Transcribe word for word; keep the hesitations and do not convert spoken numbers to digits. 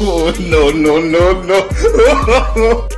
No, no, no, no.